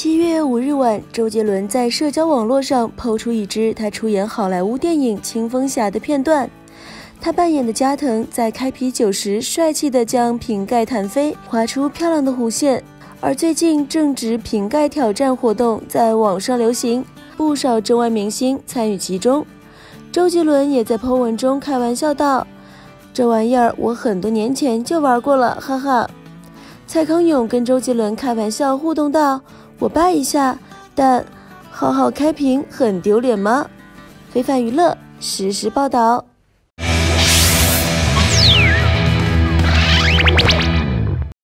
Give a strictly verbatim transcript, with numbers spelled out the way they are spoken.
七月五日晚，周杰伦在社交网络上抛出一支他出演好莱坞电影《青蜂侠》的片段。他扮演的加藤在开啤酒时帅气地将瓶盖弹飞，划出漂亮的弧线。而最近正值瓶盖挑战活动在网上流行，不少中外明星参与其中。周杰伦也在 po 文中开玩笑道：“这玩意儿我很多年前就玩过了，哈哈。”蔡康永跟周杰伦开玩笑互动道：“我掰一下，但好好开屏很丢脸吗？”非凡娱乐实时报道。